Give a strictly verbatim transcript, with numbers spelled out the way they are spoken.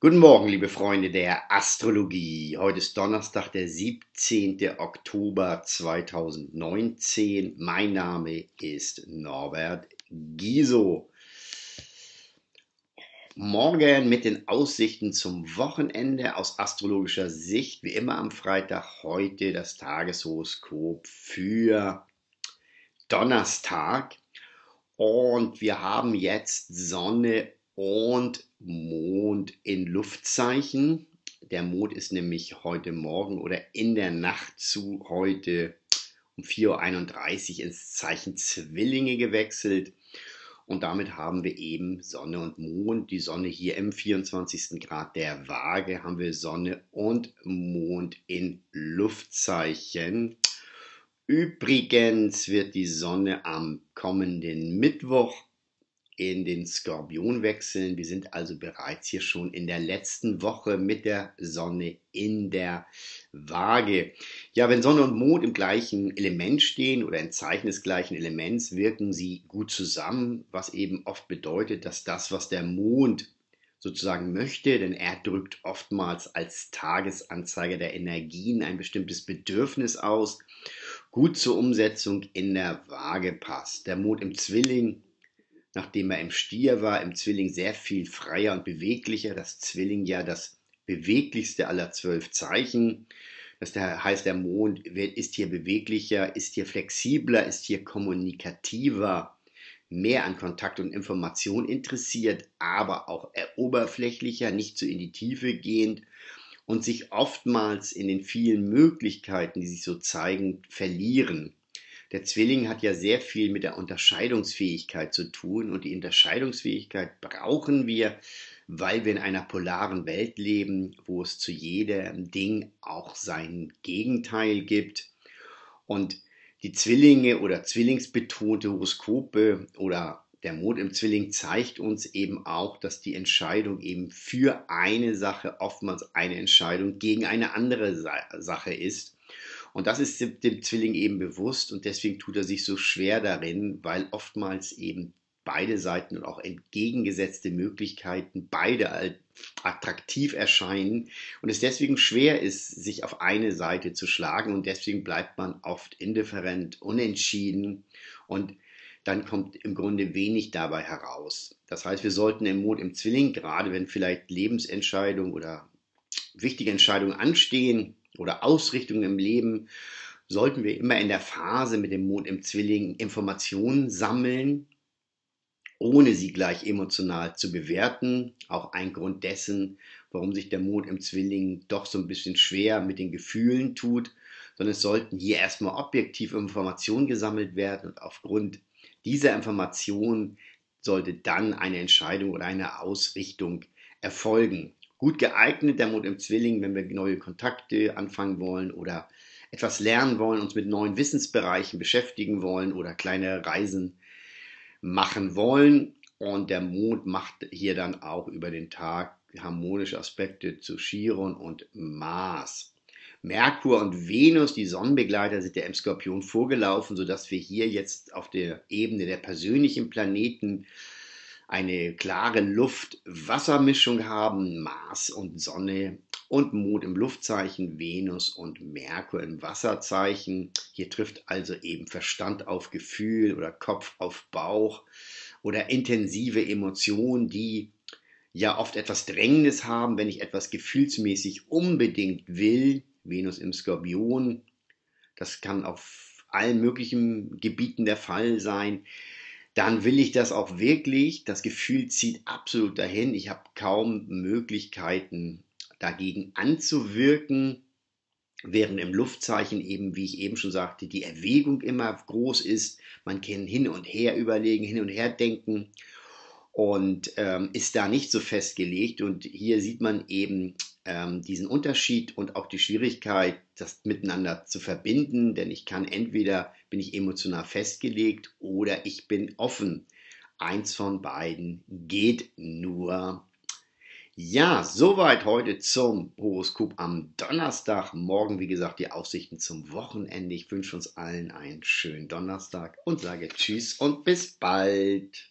Guten Morgen, liebe Freunde der Astrologie. Heute ist Donnerstag, der siebzehnten Oktober zweitausendneunzehn. Mein Name ist Norbert Giesow. Morgen mit den Aussichten zum Wochenende aus astrologischer Sicht, wie immer am Freitag, heute das Tageshoroskop für Donnerstag. Und wir haben jetzt Sonne und Mond in Luftzeichen. Der Mond ist nämlich heute Morgen oder in der Nacht zu heute um vier Uhr einunddreißig ins Zeichen Zwillinge gewechselt. Und damit haben wir eben Sonne und Mond. Die Sonne hier im vierundzwanzigsten Grad der Waage haben wir Sonne und Mond in Luftzeichen. Übrigens wird die Sonne am kommenden Mittwoch in den Skorpion wechseln. Wir sind also bereits hier schon in der letzten Woche mit der Sonne in der Waage. Ja, wenn Sonne und Mond im gleichen Element stehen oder im Zeichen des gleichen Elements, wirken sie gut zusammen, was eben oft bedeutet, dass das, was der Mond sozusagen möchte, denn er drückt oftmals als Tagesanzeiger der Energien ein bestimmtes Bedürfnis aus, gut zur Umsetzung in der Waage passt. Der Mond im Zwilling, nachdem er im Stier war, im Zwilling sehr viel freier und beweglicher, das Zwilling ja das beweglichste aller zwölf Zeichen, das heißt, der Mond ist hier beweglicher, ist hier flexibler, ist hier kommunikativer, mehr an Kontakt und Information interessiert, aber auch oberflächlicher, nicht so in die Tiefe gehend und sich oftmals in den vielen Möglichkeiten, die sich so zeigen, verlieren. Der Zwilling hat ja sehr viel mit der Unterscheidungsfähigkeit zu tun und die Unterscheidungsfähigkeit brauchen wir, weil wir in einer polaren Welt leben, wo es zu jedem Ding auch sein Gegenteil gibt. Und die Zwillinge oder zwillingsbetonte Horoskope oder der Mond im Zwilling zeigt uns eben auch, dass die Entscheidung eben für eine Sache oftmals eine Entscheidung gegen eine andere Sache ist. Und das ist dem Zwilling eben bewusst und deswegen tut er sich so schwer darin, weil oftmals eben beide Seiten und auch entgegengesetzte Möglichkeiten beide attraktiv erscheinen und es deswegen schwer ist, sich auf eine Seite zu schlagen und deswegen bleibt man oft indifferent, unentschieden und dann kommt im Grunde wenig dabei heraus. Das heißt, wir sollten im Mond im Zwilling, gerade wenn vielleicht Lebensentscheidungen oder wichtige Entscheidungen anstehen, oder Ausrichtung im Leben, sollten wir immer in der Phase mit dem Mond im Zwilling Informationen sammeln, ohne sie gleich emotional zu bewerten. Auch ein Grund dessen, warum sich der Mond im Zwilling doch so ein bisschen schwer mit den Gefühlen tut, sondern es sollten hier erstmal objektiv Informationen gesammelt werden und aufgrund dieser Informationen sollte dann eine Entscheidung oder eine Ausrichtung erfolgen. Gut geeignet, der Mond im Zwilling, wenn wir neue Kontakte anfangen wollen oder etwas lernen wollen, uns mit neuen Wissensbereichen beschäftigen wollen oder kleine Reisen machen wollen. Und der Mond macht hier dann auch über den Tag harmonische Aspekte zu Chiron und Mars. Merkur und Venus, die Sonnenbegleiter, sind ja im Skorpion vorgelaufen, sodass wir hier jetzt auf der Ebene der persönlichen Planeten eine klare Luft-Wasser-Mischung haben, Mars und Sonne und Mond im Luftzeichen, Venus und Merkur im Wasserzeichen. Hier trifft also eben Verstand auf Gefühl oder Kopf auf Bauch oder intensive Emotionen, die ja oft etwas Drängendes haben, wenn ich etwas gefühlsmäßig unbedingt will. Venus im Skorpion, das kann auf allen möglichen Gebieten der Fall sein. Dann will ich das auch wirklich, das Gefühl zieht absolut dahin, ich habe kaum Möglichkeiten dagegen anzuwirken, während im Luftzeichen eben, wie ich eben schon sagte, die Erwägung immer groß ist, man kann hin und her überlegen, hin und her denken und ähm, ist da nicht so festgelegt und hier sieht man eben ähm, diesen Unterschied und auch die Schwierigkeit, das miteinander zu verbinden, denn ich kann entweder bin ich emotional festgelegt oder ich bin offen. Eins von beiden geht nur. Ja, soweit heute zum Horoskop am Donnerstag. Morgen, wie gesagt, die Aussichten zum Wochenende. Ich wünsche uns allen einen schönen Donnerstag und sage Tschüss und bis bald.